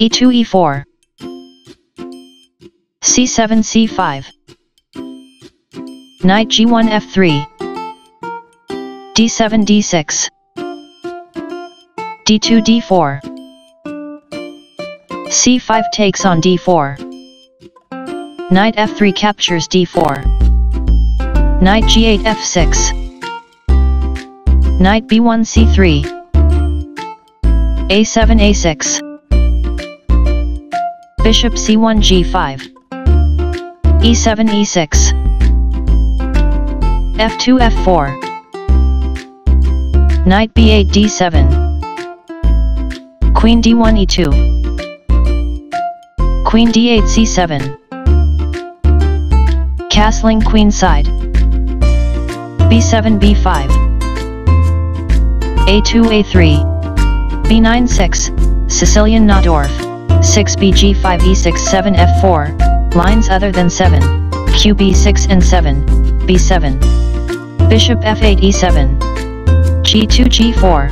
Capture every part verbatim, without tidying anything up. e two e four, c seven c five, knight g one f three, d seven d six, d two d four, c five takes on d four, knight f three captures d four, knight g eight f six, knight b one c three, a seven a six, bishop c one g five, e seven e six, f two f four, knight b eight d seven, queen d one e two, queen d eight c seven, castling queenside, b seven b five, a two a three, b nine six, Sicilian Nahdorff, six b g five, e six seven f four, lines other than seven, q b six and seven, b seven, bishop f eight e seven, g two g four,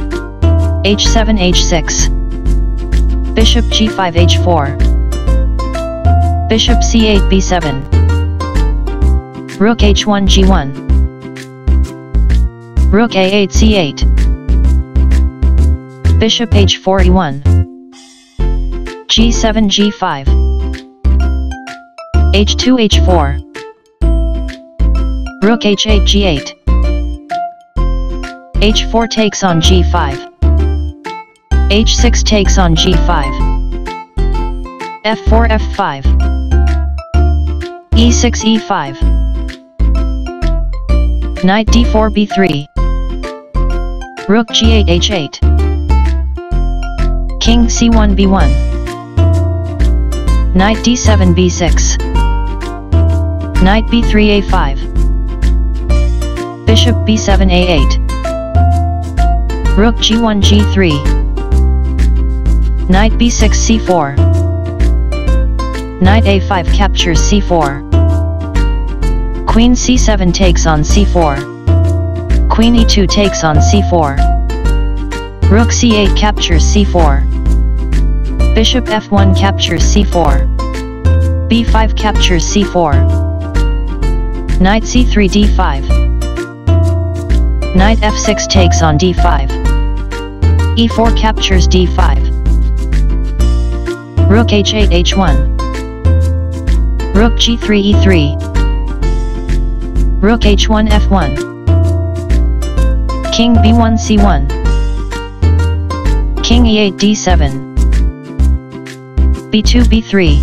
h seven h six, bishop g five h four, bishop c eight b seven, rook h one g one, rook a eight c eight, bishop h four e one, g seven g five, h two h four, rook h eight g eight, h four takes on g five, h six takes on g five, f four f five, e six e five, knight d four b three, rook g eight h eight, king c one b one, knight d seven b six, knight b three a five, bishop b seven a eight, rook g one g three, knight b six c four, knight a five captures c four, queen c seven takes on c four, queen e two takes on c four, rook c eight captures c four, bishop f one captures c four, b five captures c four, knight c three d five, knight f six takes on d five, e four captures d five, rook h eight h one, rook g three e three, rook h one f one, king b one c one, king e eight d seven, b two b three,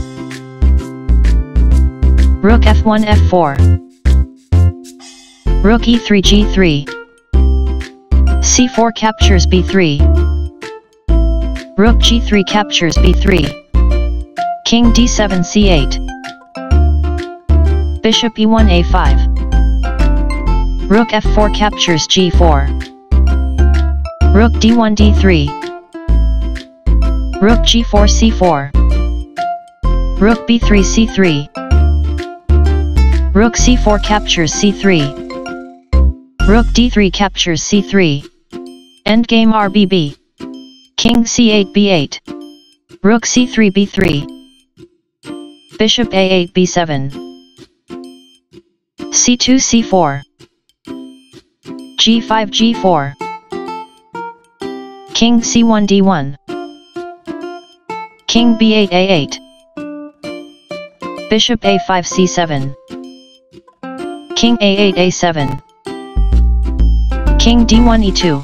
rook f one f four, rook e three g three, c four captures b three, rook g three captures b three, king d seven c eight, bishop e one a five, rook f four captures g four, rook d one d three, rook g four c four, rook b three c three, rook c four captures c three, rook d three captures c three, endgame R B B, king c eight b eight, rook c three b three, bishop a eight b seven, c two c four, g five g four, king c one d one, king b eight a eight, bishop a five c seven, king a eight a seven, king d one e two,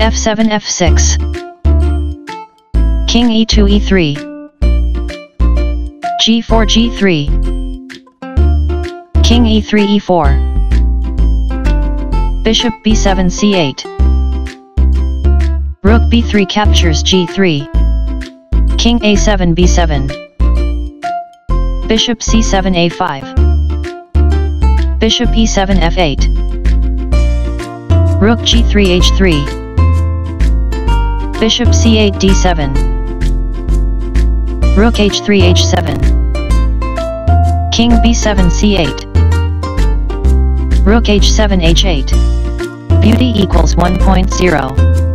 f seven f six, king e two e three, g four g three, king e three e four, bishop b seven c eight, rook b three captures g three, king a seven b seven, bishop c seven a five, bishop e seven f eight, rook g three h three, bishop c eight d seven, rook h three h seven, king b seven c eight, rook h seven h eight. Beauty equals one point zero.